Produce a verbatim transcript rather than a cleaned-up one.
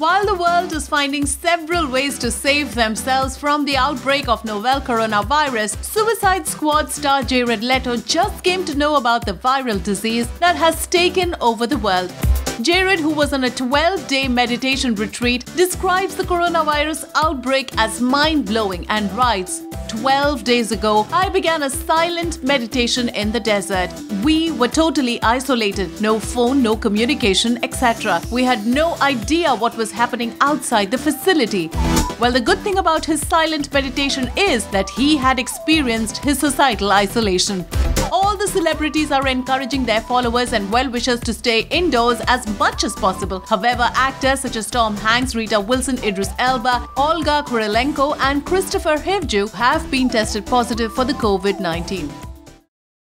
While the world is finding several ways to save themselves from the outbreak of novel coronavirus, Suicide Squad star Jared Leto just came to know about the viral disease that has taken over the world. Jared, who was on a twelve-day meditation retreat, describes the coronavirus outbreak as mind-blowing and writes, twelve days ago, I began a silent meditation in the desert. We were totally isolated, no phone, no communication, et cetera. We had no idea what was happening outside the facility. Well, the good thing about his silent meditation is that he had experienced his societal isolation. All the celebrities are encouraging their followers and well-wishers to stay indoors as much as possible. However, actors such as Tom Hanks, Rita Wilson, Idris Elba, Olga Kurylenko and Christopher Hivju have been tested positive for the COVID nineteen.